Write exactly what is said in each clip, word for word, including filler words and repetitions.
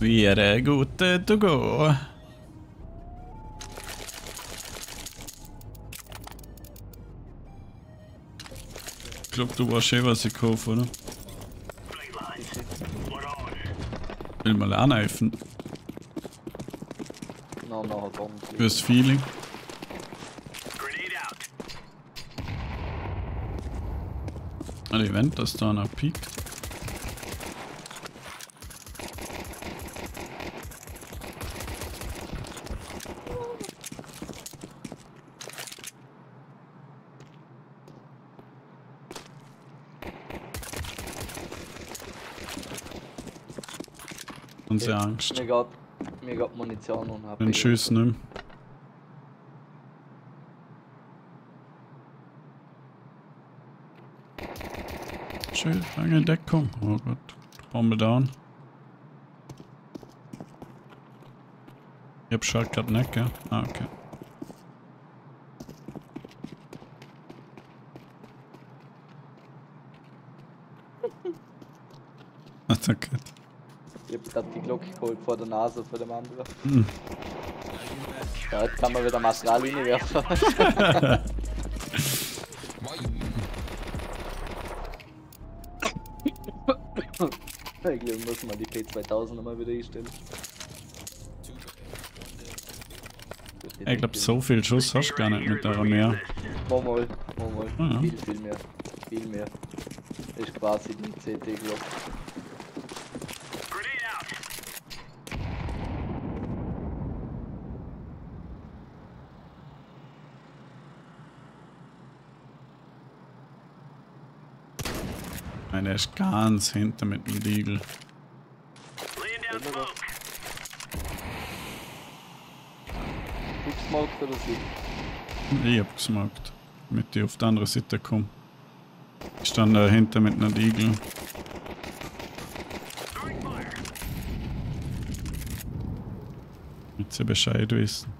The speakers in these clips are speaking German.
Vi er gode to gå. Ich glaube, du warst schön, was ich kaufe, oder? Ich will mal anheifen. Fürs Feeling. Ein Event, das da einer piekt. Und sehr Angst. Mir gab, mir gab Munition und hab. Den Schuss nimm. Schön, lange Deckung. Oh Gott, Bombe down. Ich hab Shark grad nicht, gell? Ah, okay. Ach, danke. Ich hab grad die Glocke geholt vor der Nase für den anderen. Hm. Ja, jetzt kann man wieder Maschinenlinie werfen. Ich glaube, wir müssen mal die P zweitausend nochmal wieder einstellen. Ich glaube, so viel Schuss hast du gar nicht mit der mehr. Mal, mal, mal. Ah, ja. Viel, viel mehr. Viel mehr. Das ist quasi die C T-Glock. Der ist ganz hinter mit dem Riegel. Ich hab gesmoked, damit die auf die andere Seite kommen. Ich stand dahinter mit einem Riegel. Damit sie Bescheid wissen.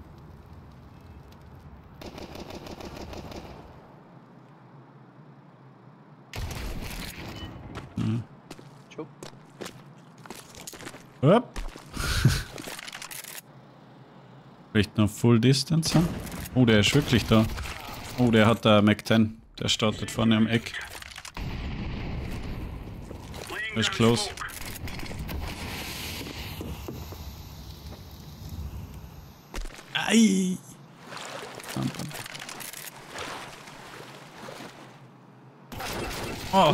Vielleicht noch Full Distance haben. Oh, der ist wirklich da. Oh, der hat da Mac zehn. Der startet vorne am Eck. Der ist close. Ei! Oh,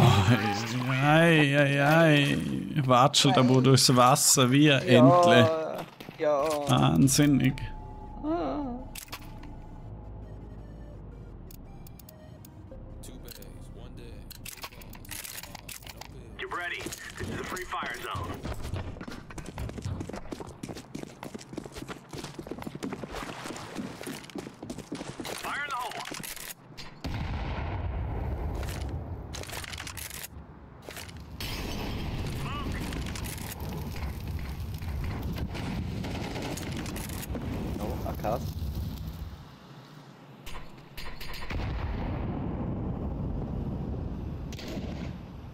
ei, ei, ei. Watschelt aber durchs Wasser, wie ein Entle. Ja. Wahnsinnig.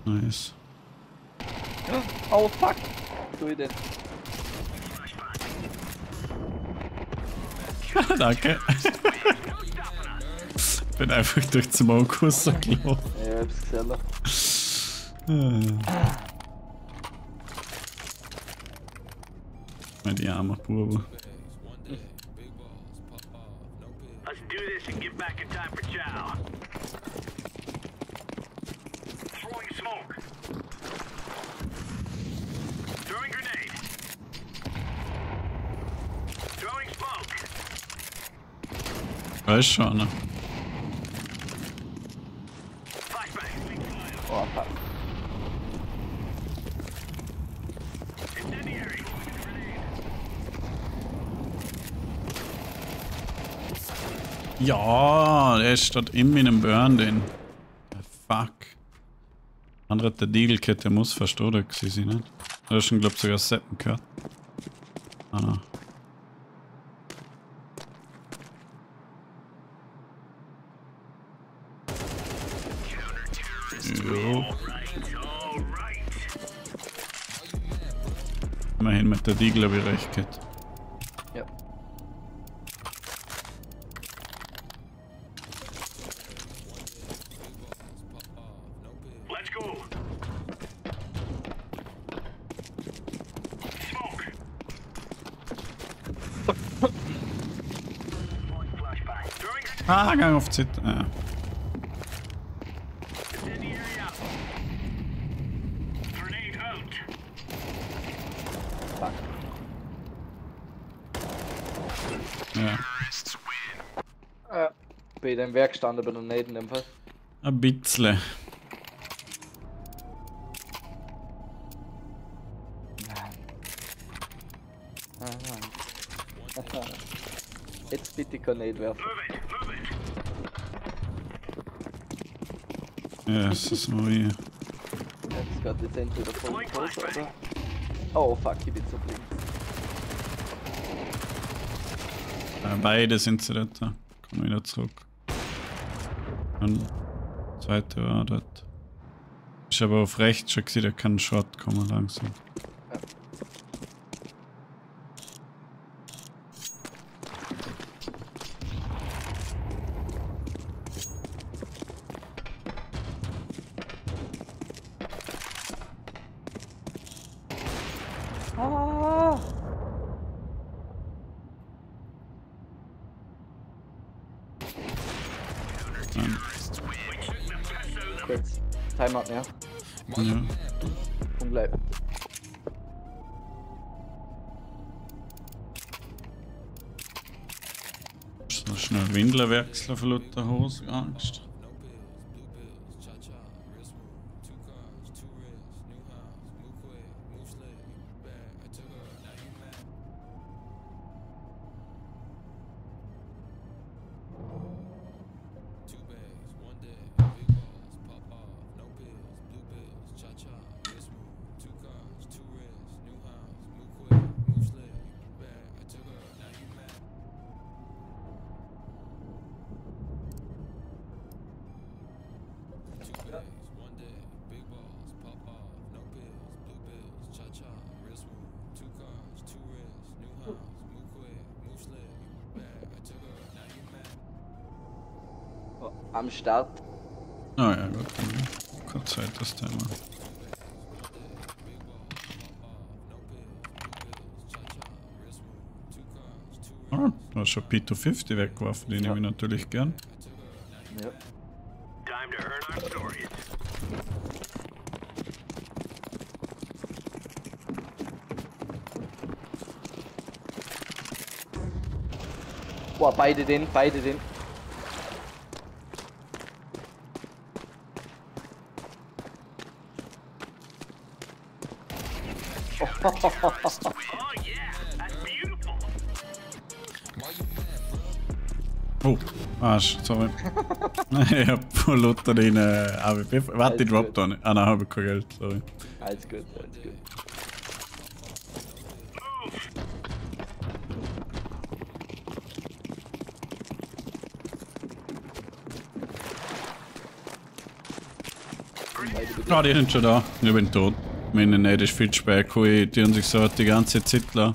Nice. Oh fuck! So ist es. Danke. Bin einfach durch den Mokus gelaufen. Ja, hab's gesehen. Mit die arme Burbe. Weiß schon, ne? Oh, fuck. Ja, der steht immer in einem Burn, den. Fuck. Andere hat der Diegelkette muss verstoßen, sie sind nicht. Hat er schon, glaub ich, sogar Seppen gehört. Ah. Immerhin mit der D, glaube ich, recht geht. Ja. Ah, Gang auf Z. Ah. Ja. Äh, bei dem Werk stand aber noch nicht in dem Fall. Ein bisschen. Jetzt bitte kann ich nicht werfen. Ja, es ist nur hier. Jetzt geht jetzt entweder voll groß oder... Oh fuck, ich bin zu blind. Beide sind sie dort. Komm wieder zurück. Und der zweite war dort. Ist aber auf rechts schon gesehen, der kann Short kommen langsam. Kurz. Timeout, ja? Ja. Unglaublich. Ist noch schnell Windelwechsel von lauter Hose, Angst. Am Start. Ah ja, gut. Keine Zeit, das Thema. Ah, du hast schon P zwei fünfzig weggeworfen, den ja. Nehme ich natürlich gern. Ja. Boah, beide den, beide den. Oh yeah, that's beautiful. Oh, Arsch, sorry. Ich hab voll Lotter in äh, A W P. Warte, ich drop da nicht. Ah nein, hab ich kein Geld, sorry. Alles gut, alles gut. Oh, die sind schon da. Ich bin tot. Meine nicht, das ist viel spät gekommen, die haben sich so die ganze Zeit lang.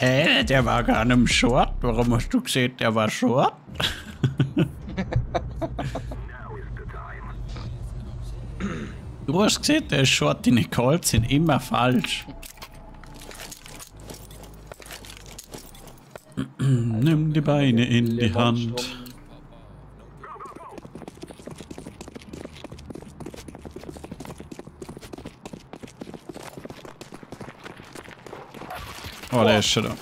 Äh, der war gar nicht short. Warum hast du gesehen, der war short? Du hast gesehen, der Short, die Nicoles sind immer falsch. Nimm die Beine in die Hand. Oh, der ist schon da.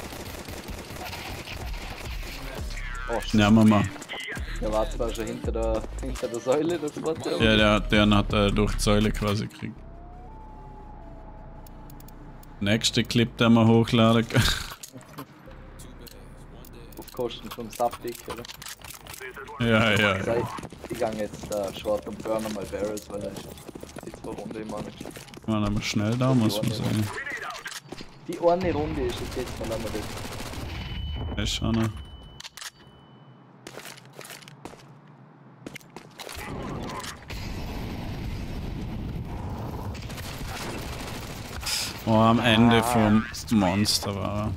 Nehmen wir mal. Der war zwar schon hinter der, hinter der Säule, das war der. Ja, der, der hat er durch die Säule quasi gekriegt. Nächster Clip, den wir hochladen. Auf Kosten vom Subdick, oder? Ja, ja. Ich gehe jetzt uh, Short und Burn mal Barrels, weil er ist letzte Runde immer nicht. Ja, dann schnell da, muss man sagen. Die eine Runde ist jetzt jetzt mal einmal weg. Echt, Anna. Oh, am Ende ah. vom Monster war er.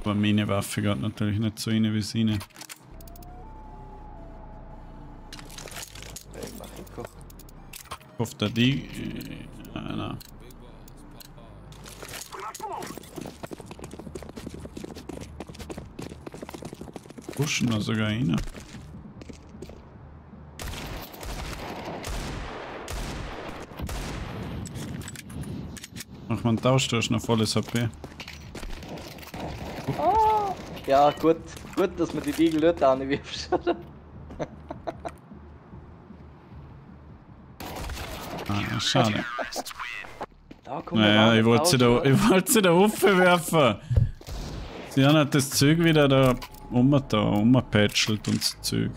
Aber meine Waffe geht natürlich nicht so rein wie seine. Ich hoffe, dass die. Nein, nein. Pushen wir sogar rein. Mach mal einen Tausch, du hast noch volles H P. Oh, ja, gut, gut, dass man die Diegel dort da nicht wirfst. Ah, schade. Da naja, ich wollte sie da, ich wollte sie da aufwerfen. Sie haben das Zeug wieder da umpatschelt und das Zeug.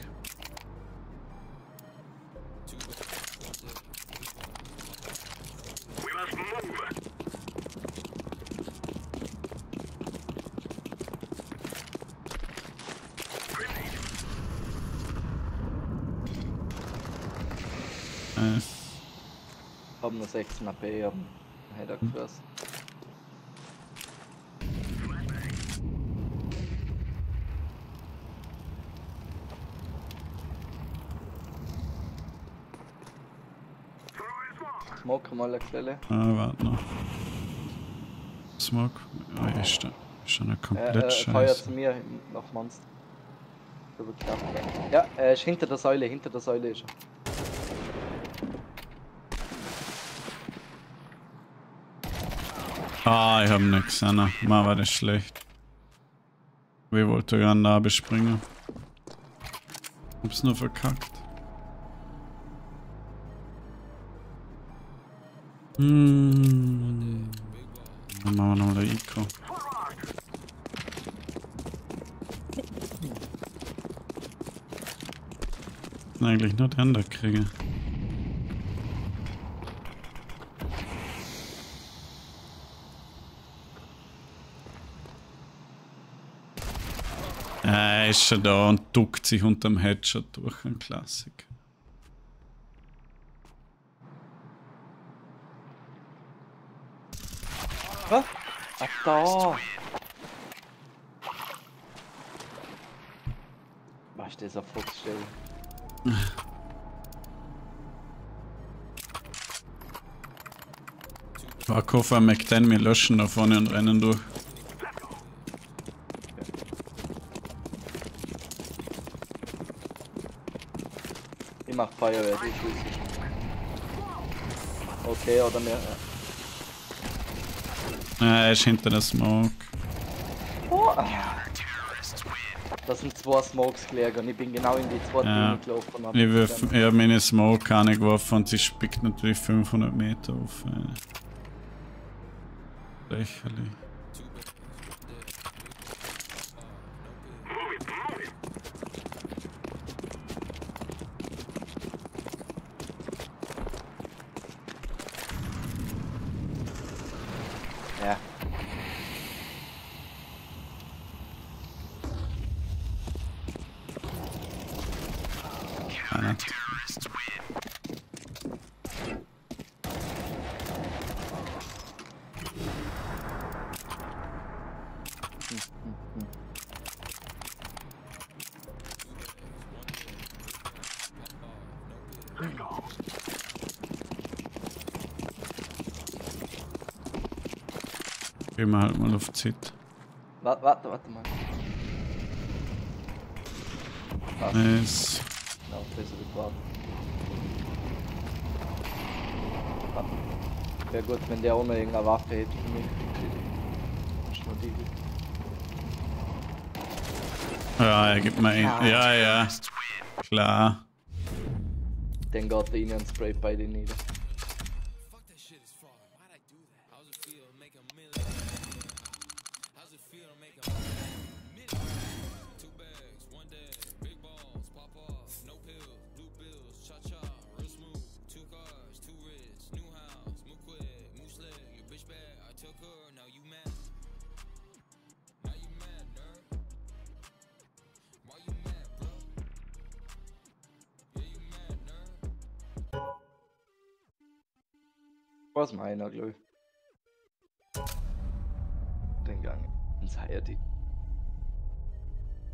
Ich hab nur sechzehn A P, ich hab einen Header gefressen. Smoke an aller Stelle. Ah, warte noch. Smoke? Ah, oh, ist schon eine komplett äh, äh, scheiße. Feuer zu mir auf Monster. Das wird knapp. Ja, er ist hinter der Säule, hinter der Säule ist er. Ah, ich hab nix, Anna. Mann, war das schlecht. Wir wollten gerade da bespringen. Hab's nur verkackt. Hm. Dann machen wir noch den Eco. Eigentlich nur die Hände kriegen. Er ist schon da und duckt sich unterm Headshot durch, ein Klassiker. Was? Ach da! Was ist das auf Fuchsstelle? Warkoffer McDan, wir löschen da vorne und rennen durch. Ich mach Feuerwehr, die schieße ich. Okay, oder mehr? Ah, er ist hinter der Smoke. Oh. Das sind zwei Smokes gelegen und ich bin genau in die zweite ja. Linie gelaufen. Ich, wirf, ich hab meine Smoke reingeworfen und sie spickt natürlich fünfhundert Meter auf. Lächerlich. Ja. Einer. Gehen wir halt mal auf Zeit. Warte, warte, warte mal. Warte. Nice. Genau, das ist warten. Warte. Wäre gut, wenn der ohne irgendeine Waffe hätte für mich. Schon die. Ja, er gibt mir ein. Ja, ja. Klar. Dann geht er rein und sprayt beide nieder. Was meiner, glaube ich. Den Gang ins H R D.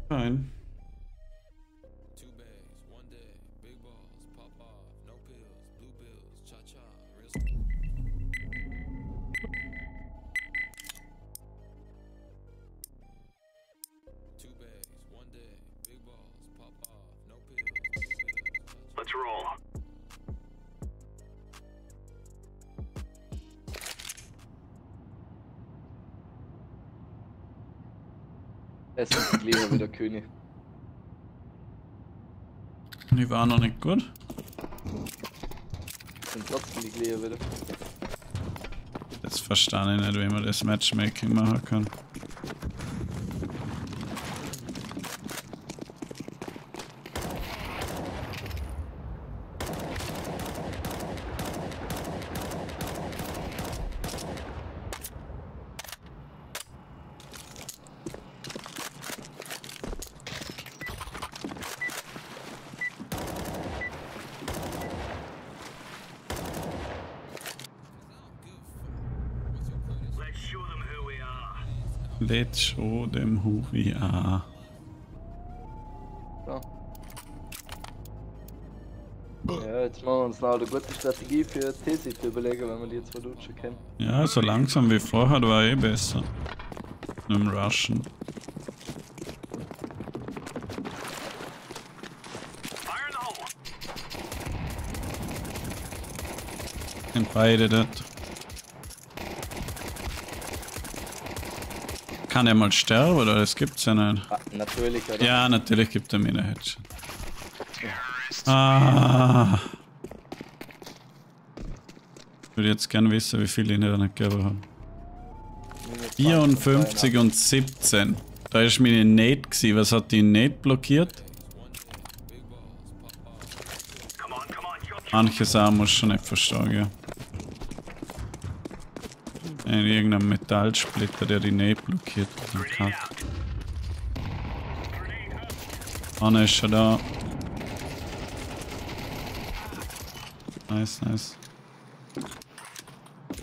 Nein. Es ist die Leber wie der König. Die war noch nicht gut. Es sind trotzdem die Leber wieder. Jetzt verstehe ich nicht, wie man das Matchmaking machen kann. Let's show them who we are. So. Ja, jetzt machen wir uns noch eine gute Strategie für T C zu überlegen, wenn wir die jetzt verlutschen können. Ja, so langsam wie vorher war eh besser. Mit dem Rushen. Und beide dort. Kann er mal sterben oder das gibt's ja nicht? Ah, natürlich, oder? Ja, natürlich gibt er mir eine Headshot. Ah. Ich würde jetzt gern wissen, wie viele ihn da nicht gegeben haben. vierundfünfzig und siebzehn. Da ist mir die Nate gewesen. Was hat die Nate blockiert? Manche Sachen muss schon nicht verstehen, ja. In irgendeinem Metallsplitter, der die Nähe blockiert. Anne ist schon da. Nice, nice.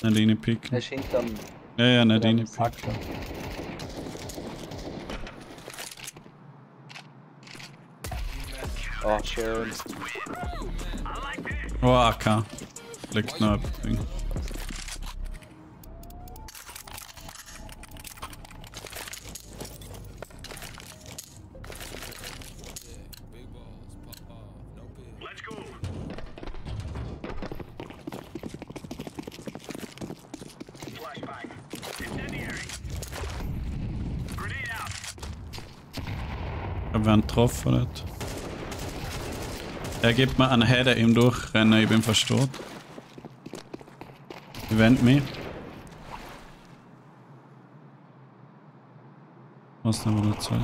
Nadine picken. Er ist hinterm. Ja, ja, Nadine picken. Oh, schön. Oh, A K. Fleckt noch ein. Werden getroffen hat. Er gibt mir einen Header im Durchrennen, ich bin verstorben. Ich wende mich. Was haben wir noch zweite?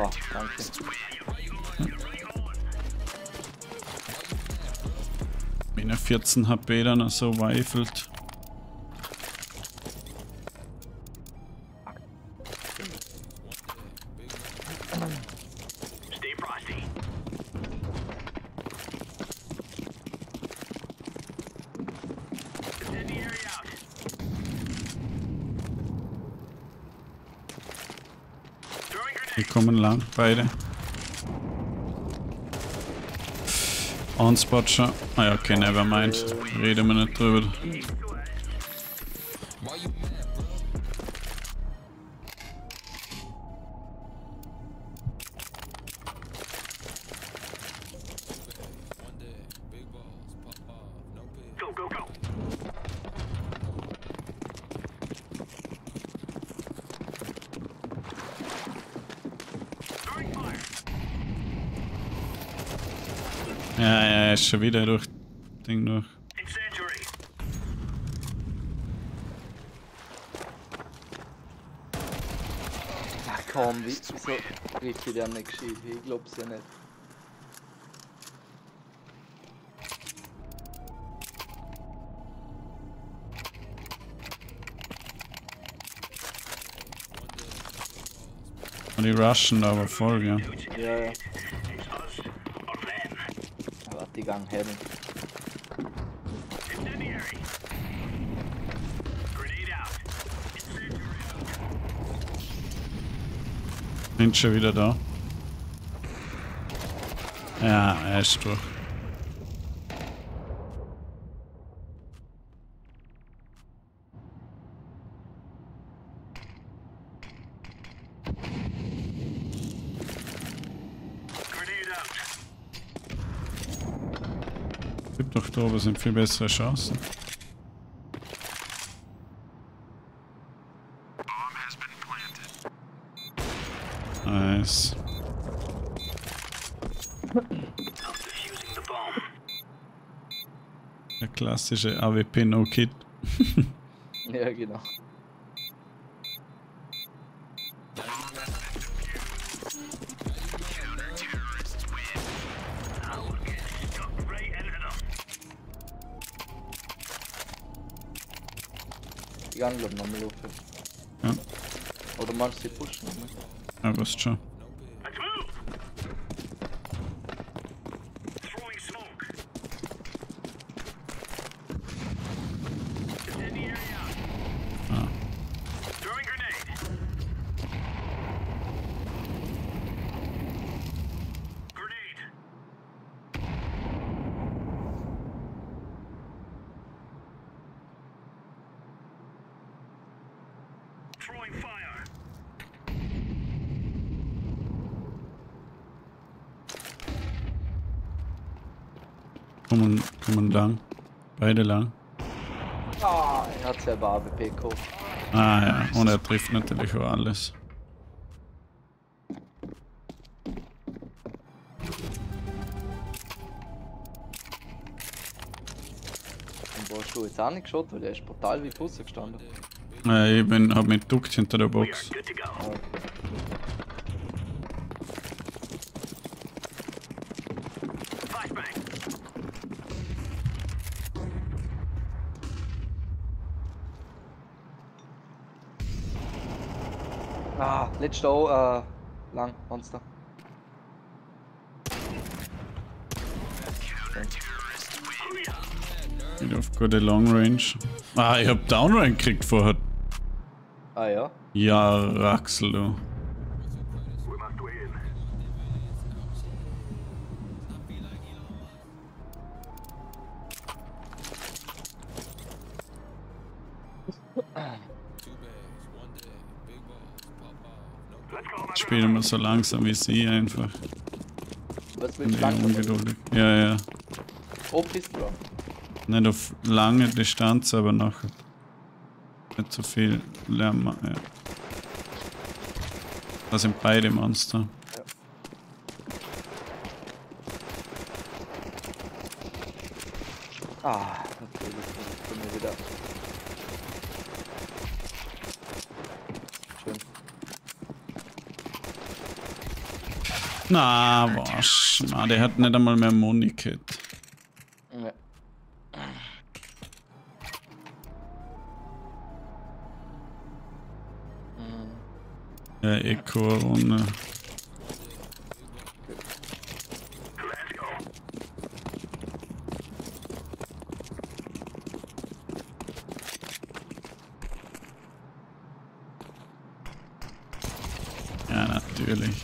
Oh, danke. Bin ja vierzehn H P dann noch so weifelt. Lang, beide. On-Spot schon. Ah ja, okay, nevermind. Reden wir nicht drüber. Schon wieder durch Ding durch. Ach komm, wie so richtig der nicht geschieht, ich glaub's ja nicht. Und die rushen aber voll, ja. Ja, ja. Gang haben. Sind schon wieder da. Ja, er ist durch. Gibt noch da oben sind viel bessere Chancen. Nice. Der klassische A W P No-Kit. Ja, genau. Ich anlaufe nochmal auf. Ja. Oder meinst du, sie pushen nochmal? Ja, passt schon. Kommen, kommen lang. Beide lang. Ah, oh, er hat selber A W P gekauft. Ah ja, und er trifft natürlich auch alles. Und wo hast du jetzt auch nicht geschaut, weil er ist brutal wie draußen gestanden. Ja, ich bin, hab mich geduckt hinter der Box. Ah, letzter O, äh, lang, Monster. Ich hab gute Long Range. Ah, ich hab Downrange gekriegt vorher. Ah ja? Ja, Raxel, du. Spielen wir so langsam wie sie einfach. Was willst du ungeduldig? Ja, ja. Ob bist du? Nicht auf lange Distanz, aber nachher. Nicht so viel Lärm machen, ja. Da sind beide Monster. Ja. Ah, okay, das kommt mir wieder. Schön. Na, was? Na, der hat nicht einmal mehr Moniket. Nee. Ja, Echo ohne. Ja, natürlich.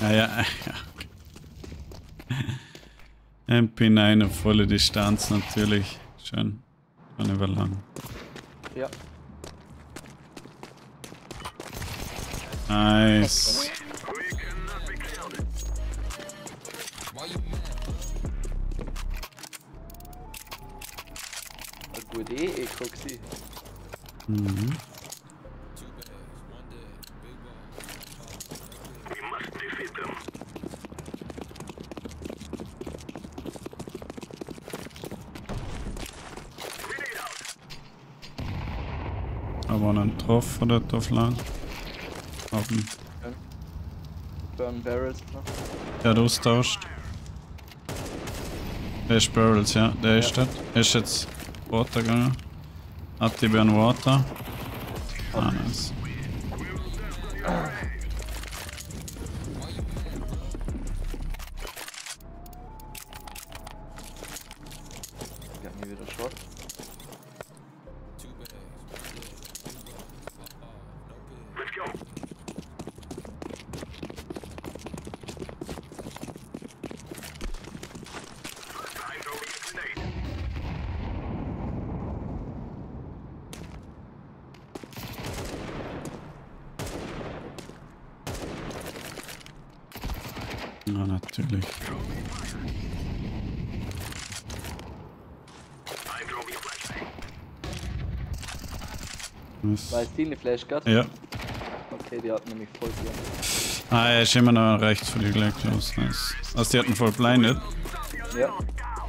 Ja, ja, ja. M P neun auf volle Distanz natürlich. Schön. Schon überlang. Ja. Nice. Eine gute Eco gewesen. Mhm. Aber einen drauf oder drauf lang? Auf dem. Burn Barrels noch. Der hat austauscht. Der ist Barrels, ja. Der ja. ist das. Er ist jetzt Water gegangen. Hat die Burn Water. Anders. Wir haben hier wieder Schrott. Na, natürlich. Weißt du eine Flashguard? Ja. Okay, die hat nämlich voll blindet. Ah, er ist immer noch rechts für die Blackclaws. Nice. Also die hatten voll blindet? Ja. Ja.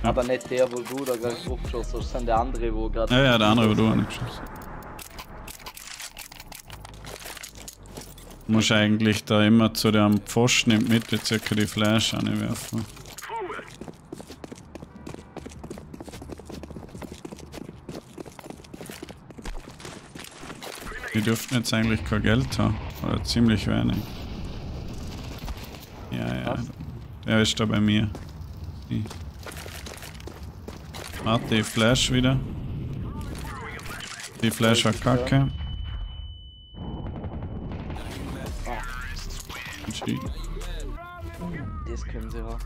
Aber nicht der, wo du da gerade hochgeschossen hast, sondern der andere, wo gerade... Ja, ja, der andere, wo du angeschossen hast. Du musst eigentlich da immer zu dem Pfosten in die Mitte circa die Flash anwerfen. Die dürften jetzt eigentlich kein Geld haben. Oder ziemlich wenig. Ja, ja. Der ist da bei mir. Warte, die Flash wieder. Die Flash war kacke. Das können sie auch.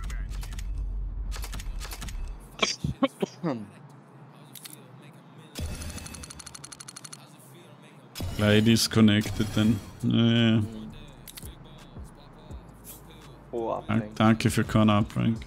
Gleich disconnected dann. Ja, ja. Oh, danke für keinen Abrank.